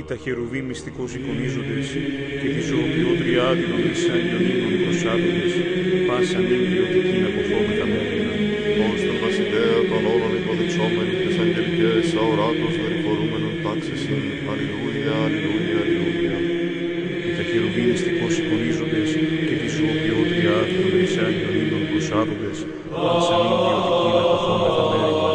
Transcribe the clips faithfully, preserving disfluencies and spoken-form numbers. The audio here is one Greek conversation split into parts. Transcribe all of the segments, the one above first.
ή τα χερουβή μυστικώς εικονίζοντες και τη ζωοποιό τριάδινον μισάνιον ήμων προσάδοντες, πάσαν ιδιωτικήν αποφόμεθα μόχινα. Ως τον βασιλέα των όρων υποδειξόμενοι και σαν αγγελικές αοράτως δορυφορούμενων τάξης είναι αλληλούια, αλληλούια, αλληλούια. Ή τα χερουβή μυστικώς εικονίζοντες και τη ζωοποιό τριάδινον μισάνιον ήμων προσάδοντες, πάσαν ιδιωτικήν αποφόμεθα μόχινα.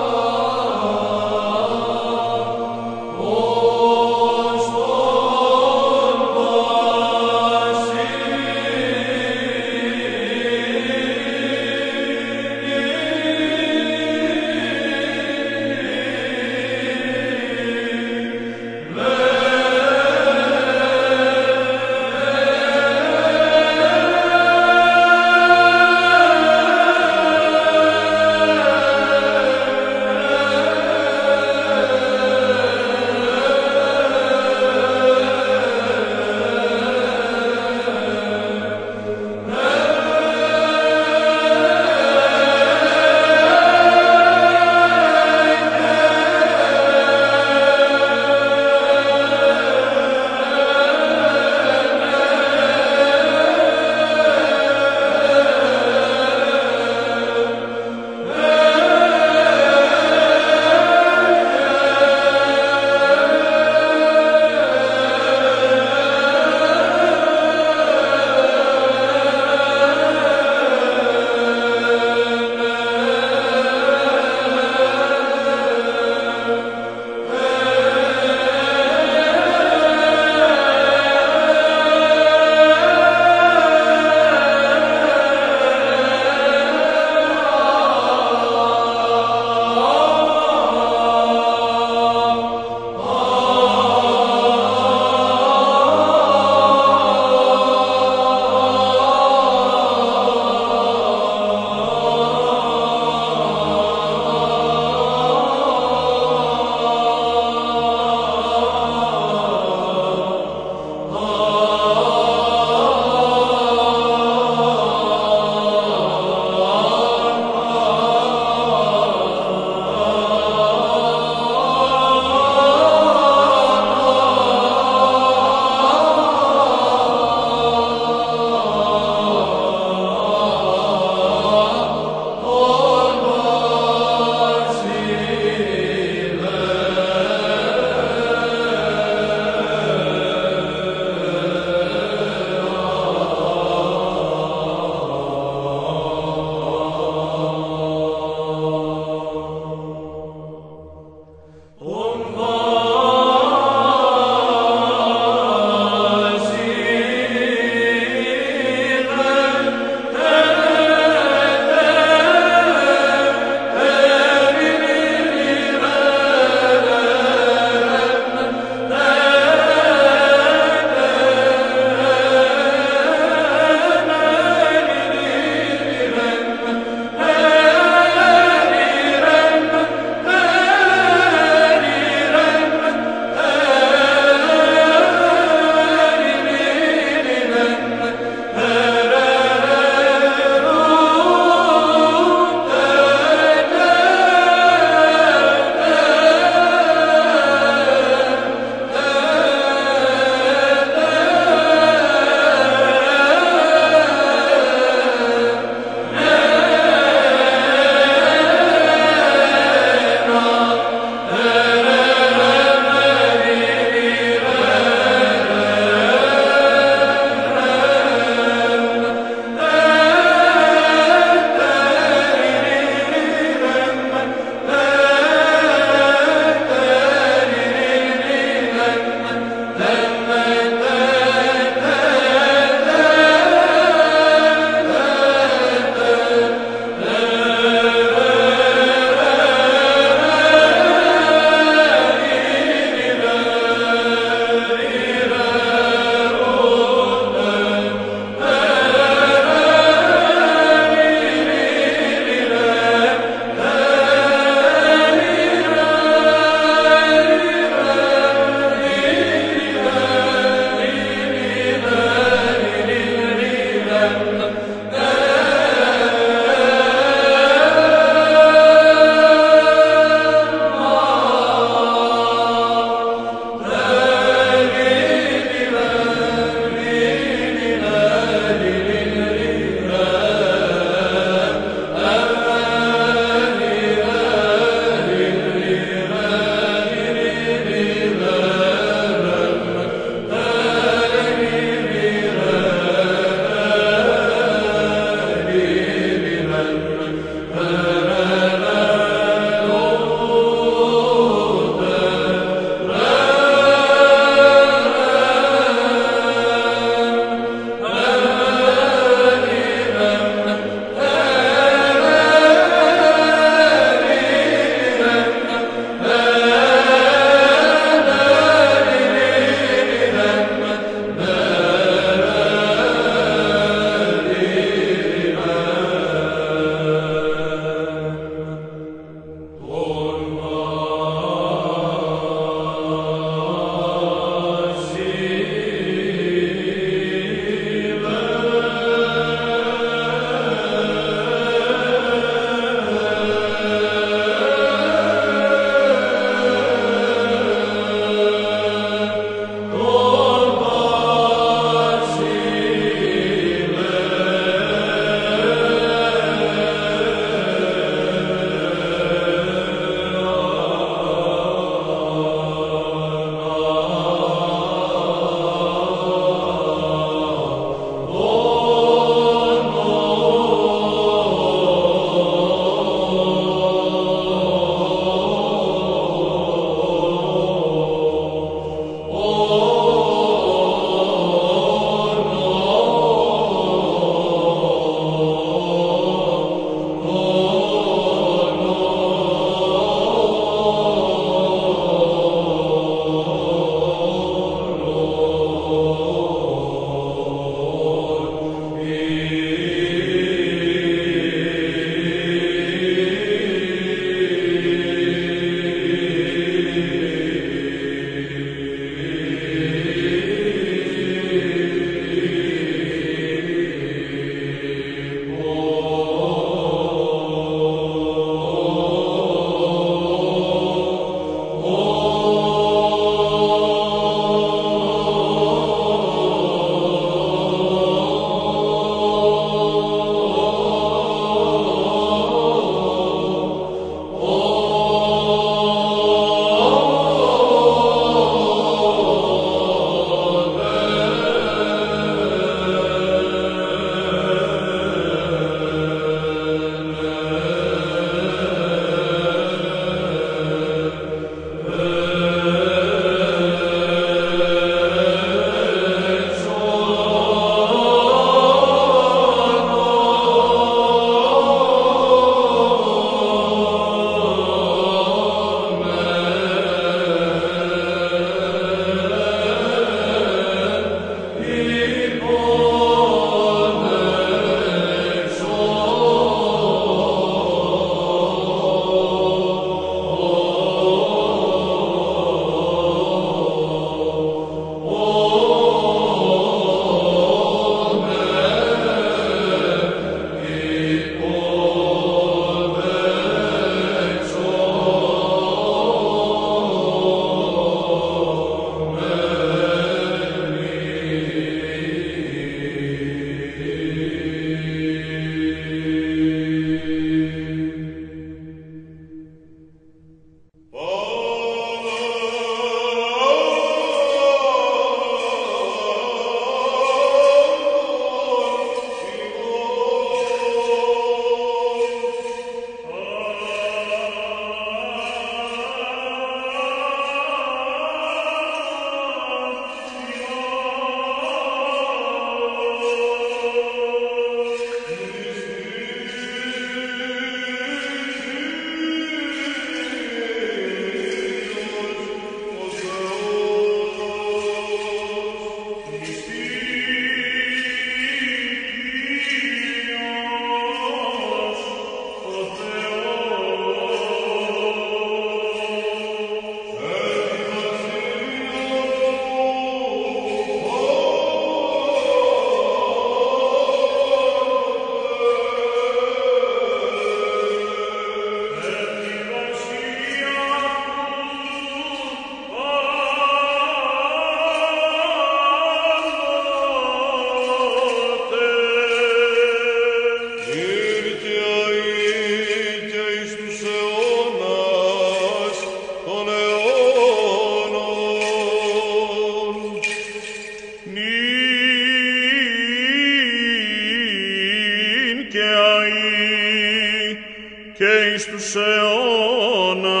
και εις τους αιώνας.